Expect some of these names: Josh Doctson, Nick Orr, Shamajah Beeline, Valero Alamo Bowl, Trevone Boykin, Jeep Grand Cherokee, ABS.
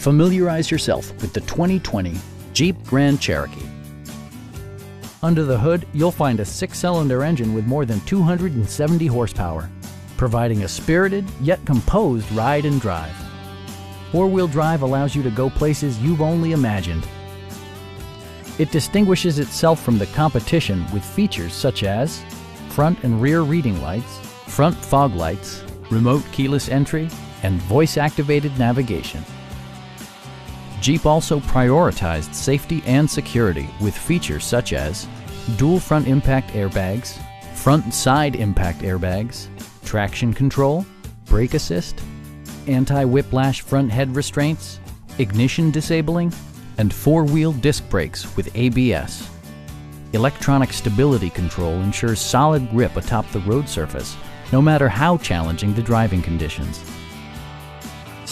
Familiarize yourself with the 2020 Jeep Grand Cherokee. Under the hood, you'll find a six-cylinder engine with more than 270 horsepower, providing a spirited yet composed ride and drive. Four-wheel drive allows you to go places you've only imagined. It distinguishes itself from the competition with features such as front and rear reading lights, front fog lights, remote keyless entry, and voice-activated navigation. Jeep also prioritized safety and security with features such as dual front impact airbags, front and side impact airbags, traction control, brake assist, anti-whiplash front head restraints, ignition disabling, and four-wheel disc brakes with ABS. Electronic stability control ensures solid grip atop the road surface, no matter how challenging the driving conditions.